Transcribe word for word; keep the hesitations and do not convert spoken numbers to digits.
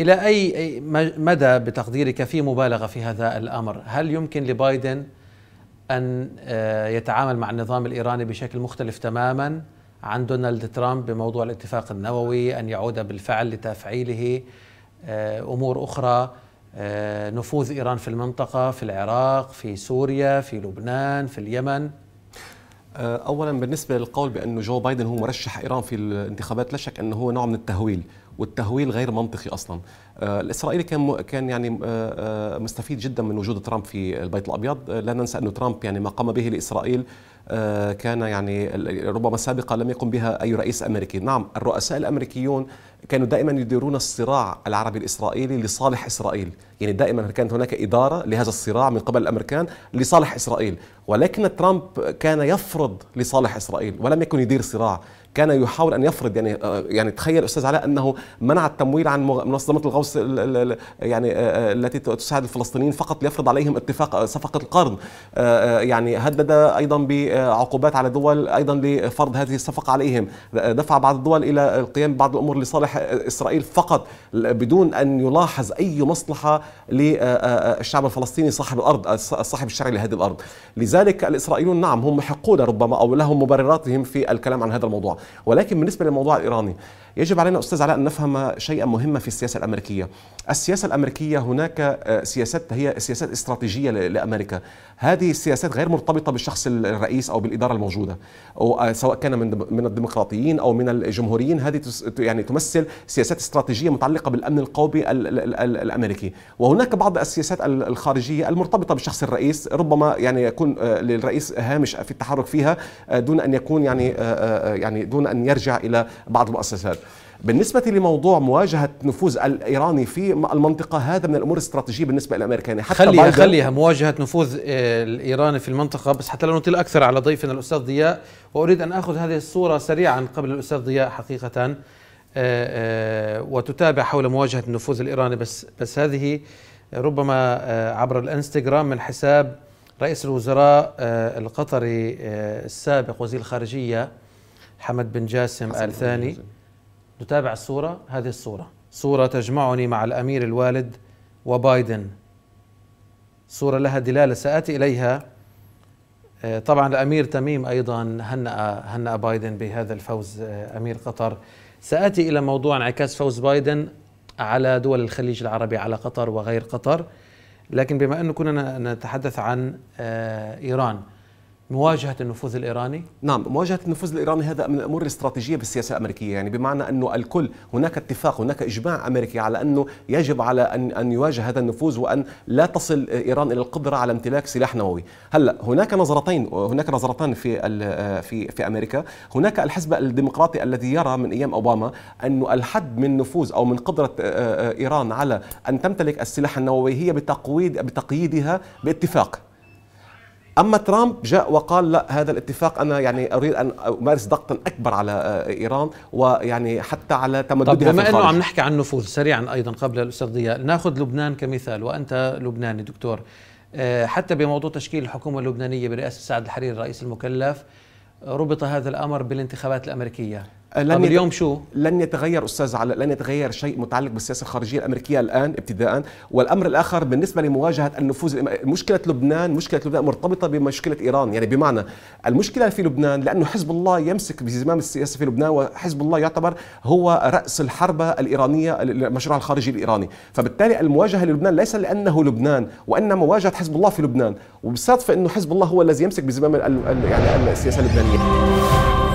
إلى أي مدى بتقديرك في مبالغة في هذا الأمر؟ هل يمكن لبايدن أن يتعامل مع النظام الإيراني بشكل مختلف تماما عن دونالد ترامب بموضوع الاتفاق النووي، أن يعود بالفعل لتفعيله، أمور أخرى، نفوذ إيران في المنطقة، في العراق، في سوريا، في لبنان، في اليمن؟ أولا بالنسبة للقول بأنه جو بايدن هو مرشح إيران في الانتخابات، لا شك أنه هو نوع من التهويل، والتهويل غير منطقي أصلا. الإسرائيلي كان كان يعني مستفيد جدا من وجود ترامب في البيت الأبيض. لا ننسى أنه ترامب يعني ما قام به لإسرائيل كان يعني ربما سابقا لم يقم بها أي رئيس أمريكي. نعم، الرؤساء الأمريكيون كانوا دائما يديرون الصراع العربي الإسرائيلي لصالح إسرائيل، يعني دائما كانت هناك إدارة لهذا الصراع من قبل الأمريكان لصالح إسرائيل، ولكن ترامب كان يفرض لصالح إسرائيل ولم يكن يدير صراع، كان يحاول أن يفرض. يعني يعني تخيل أستاذ علاء أنه منع التمويل عن منظمة الغوث يعني التي تساعد الفلسطينيين فقط ليفرض عليهم اتفاق صفقة القرن، يعني هدد أيضا بعقوبات على دول أيضا لفرض هذه الصفقة عليهم، دفع بعض الدول إلى القيام ببعض الأمور لصالح إسرائيل فقط بدون أن يلاحظ أي مصلحة للشعب الفلسطيني صاحب الأرض، صاحب الشرعي لهذه الأرض. لذلك الإسرائيليون نعم هم محقون ربما أو لهم مبرراتهم في الكلام عن هذا الموضوع. ولكن بالنسبة للموضوع الإيراني يجب علينا أستاذ علاء أن نفهم شيئا مهما في السياسة الأمريكية. السياسة الأمريكية هناك سياسات هي سياسات استراتيجية لأمريكا، هذه السياسات غير مرتبطة بالشخص الرئيس أو بالإدارة الموجودة، أو سواء كان من من الديمقراطيين أو من الجمهوريين. هذه يعني تمثل سياسات استراتيجية متعلقة بالأمن القومي الأمريكي. وهناك بعض السياسات الخارجية المرتبطة بالشخص الرئيس، ربما يعني يكون للرئيس هامش في التحرك فيها دون أن يكون يعني يعني دون أن يرجع إلى بعض المؤسسات. بالنسبة لموضوع مواجهة نفوذ الإيراني في المنطقة، هذا من الأمور الاستراتيجية بالنسبة للأمريكان. حتى خليها خليها مواجهة نفوذ الإيراني في المنطقة، بس حتى لا نطيل أكثر على ضيفنا الأستاذ ضياء، وأريد أن أخذ هذه الصورة سريعا قبل الأستاذ ضياء حقيقة وتتابع حول مواجهة النفوذ الإيراني. بس بس هذه ربما عبر الانستغرام من حساب رئيس الوزراء القطري السابق وزير الخارجية حمد بن جاسم آل ثاني. نتابع الصورة، هذه الصورة، صورة تجمعني مع الأمير الوالد وبايدن، صورة لها دلالة سآتي إليها. طبعا الأمير تميم أيضا هنأ هنأ بايدن بهذا الفوز، أمير قطر. سآتي إلى موضوع انعكاس فوز بايدن على دول الخليج العربي، على قطر وغير قطر، لكن بما أنه كنا نتحدث عن إيران، مواجهة النفوذ الإيراني؟ نعم، مواجهة النفوذ الإيراني هذا من الأمور الاستراتيجية بالسياسة الأمريكية، يعني بمعنى أنه الكل هناك اتفاق، هناك إجماع أمريكي على أنه يجب على أن أن يواجه هذا النفوذ وأن لا تصل إيران إلى القدرة على امتلاك سلاح نووي. هلا هناك نظرتين، هناك نظرتان في في في أمريكا. هناك الحزب الديمقراطي الذي يرى من أيام أوباما أنه الحد من نفوذ أو من قدرة إيران على أن تمتلك السلاح النووي هي بتقويد بتقييدها باتفاق. أما ترامب جاء وقال لا، هذا الاتفاق أنا يعني أريد أن أمارس ضغطا أكبر على إيران ويعني حتى على تمددها في الخارج. طب بما أنه عم نحكي عن نفوذ سريعا أيضا قبل الأستاذ ضياء، ناخذ لبنان كمثال، وأنت لبناني دكتور. حتى بموضوع تشكيل الحكومة اللبنانية برئاسة سعد الحريري الرئيس المكلف، ربط هذا الأمر بالانتخابات الأمريكية. لن اليوم شو؟ لن يتغير أستاذ علاء، لن يتغير شيء متعلق بالسياسة الخارجية الأمريكية الآن ابتداء. والأمر الآخر بالنسبة لمواجهة النفوذ، مشكلة لبنان، مشكلة لبنان مرتبطة بمشكلة إيران، يعني بمعنى المشكلة في لبنان لأنه حزب الله يمسك بزمام السياسة في لبنان، وحزب الله يعتبر هو رأس الحربة الإيرانية، المشروع الخارجي الإيراني. فبالتالي المواجهة للبنان ليس لأنه لبنان، وإنما مواجهة حزب الله في لبنان، وبالصدفة أنه حزب الله هو الذي يمسك بزمام يعني السياسة اللبنانية.